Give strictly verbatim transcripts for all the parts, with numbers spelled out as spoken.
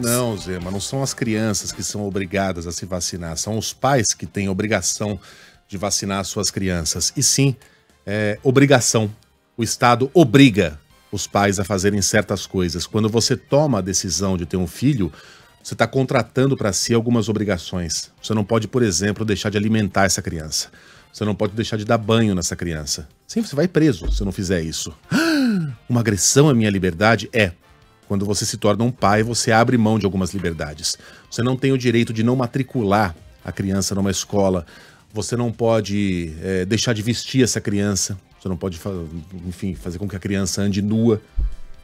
Não, Zema, não são as crianças que são obrigadas a se vacinar, são os pais que têm obrigação de vacinar suas crianças. E sim, é obrigação. O Estado obriga os pais a fazerem certas coisas. Quando você toma a decisão de ter um filho, você está contratando para si algumas obrigações. Você não pode, por exemplo, deixar de alimentar essa criança. Você não pode deixar de dar banho nessa criança. Sim, você vai preso se não fizer isso. Uma agressão à minha liberdade é... Quando você se torna um pai, você abre mão de algumas liberdades. Você não tem o direito de não matricular a criança numa escola. Você não pode é, deixar de vestir essa criança. Você não pode, enfim, fazer com que a criança ande nua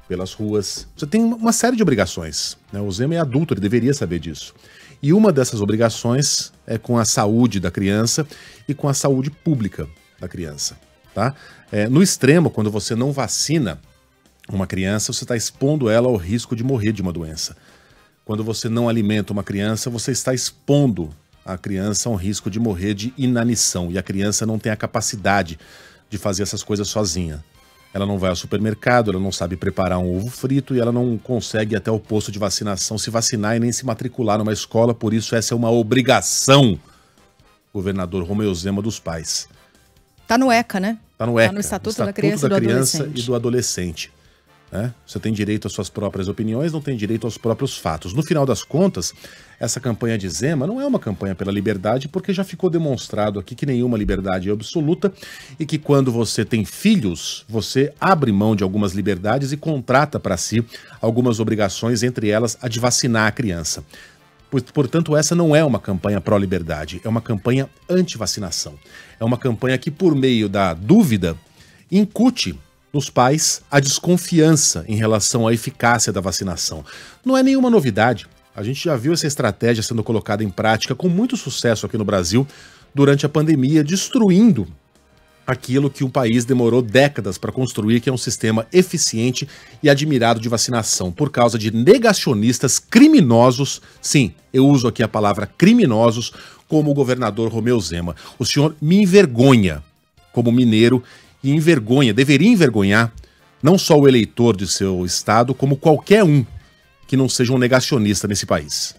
pelas ruas. Você tem uma série de obrigações, né? O Zema é adulto, ele deveria saber disso. E uma dessas obrigações é com a saúde da criança e com a saúde pública da criança, tá? É, no extremo, quando você não vacina uma criança, você está expondo ela ao risco de morrer de uma doença. Quando você não alimenta uma criança, você está expondo a criança a um risco de morrer de inanição. E a criança não tem a capacidade de fazer essas coisas sozinha. Ela não vai ao supermercado, ela não sabe preparar um ovo frito e ela não consegue ir até o posto de vacinação se vacinar e nem se matricular numa escola. Por isso, essa é uma obrigação, governador Romeu Zema, dos pais. Tá no E C A, né? Tá no E C A. Tá no Estatuto, Estatuto da Criança, da criança do e do Adolescente. É, você tem direito às suas próprias opiniões, não tem direito aos próprios fatos. No final das contas, essa campanha de Zema não é uma campanha pela liberdade, porque já ficou demonstrado aqui que nenhuma liberdade é absoluta e que quando você tem filhos, você abre mão de algumas liberdades e contrata para si algumas obrigações, entre elas a de vacinar a criança. Portanto, essa não é uma campanha pró-liberdade, é uma campanha anti-vacinação. É uma campanha que, por meio da dúvida, incute nos pais a desconfiança em relação à eficácia da vacinação. Não é nenhuma novidade. A gente já viu essa estratégia sendo colocada em prática com muito sucesso aqui no Brasil durante a pandemia, destruindo aquilo que o país demorou décadas para construir, que é um sistema eficiente e admirado de vacinação, por causa de negacionistas criminosos. Sim, eu uso aqui a palavra criminosos, como o governador Romeu Zema. O senhor me envergonha como mineiro e envergonha, deveria envergonhar não só o eleitor de seu estado, como qualquer um que não seja um negacionista nesse país.